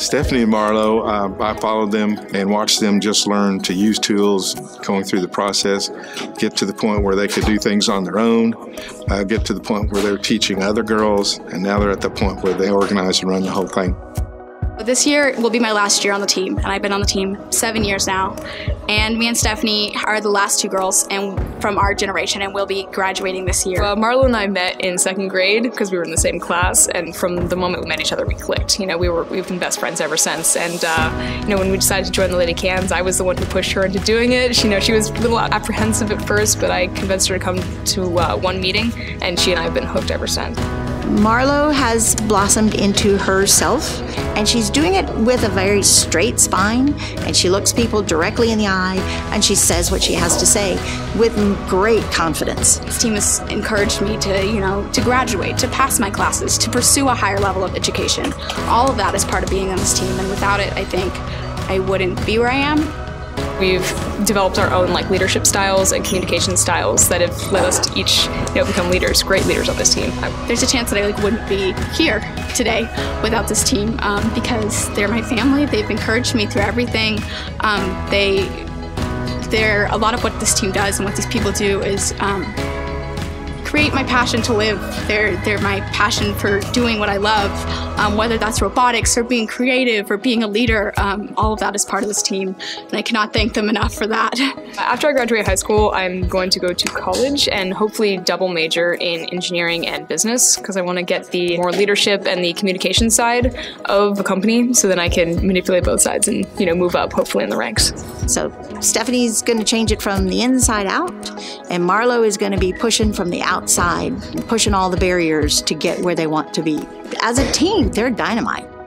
Stephanie and Marlo, I followed them and watched them just learn to use tools, going through the process, get to the point where they could do things on their own, get to the point where they're teaching other girls, and now they're at the point where they organize and run the whole thing. This year will be my last year on the team, and I've been on the team 7 years now. And me and Stephanie are the last two girls and from our generation, and we'll be graduating this year. Marlo and I met in 2nd grade because we were in the same class, and from the moment we met each other, we clicked. You know, we've been best friends ever since. And you know, when we decided to join the Lady Cans, I was the one who pushed her into doing it. She, you know, she was a little apprehensive at first, but I convinced her to come to one meeting, and she and I have been hooked ever since. Marlo has blossomed into herself, and she's doing it with a very straight spine, and she looks people directly in the eye, and she says what she has to say with great confidence. This team has encouraged me to, you know, to graduate, to pass my classes, to pursue a higher level of education. All of that is part of being on this team, and without it, I think I wouldn't be where I am. We've developed our own leadership styles and communication styles that have led us to each become leaders, great leaders on this team. There's a chance that I wouldn't be here today without this team because they're my family. They've encouraged me through everything. They're a lot of what this team does and what these people do is create my passion to live. They're my passion for doing what I love, whether that's robotics or being creative or being a leader. All of that is part of this team, and I cannot thank them enough for that. After I graduate high school, I'm going to go to college and hopefully double major in engineering and business because I want to get the more leadership and the communication side of a company so then I can manipulate both sides and move up hopefully in the ranks. So Stephanie's going to change it from the inside out, and Marlo is going to be pushing from the outside, pushing all the barriers to get where they want to be. As a team, they're dynamite.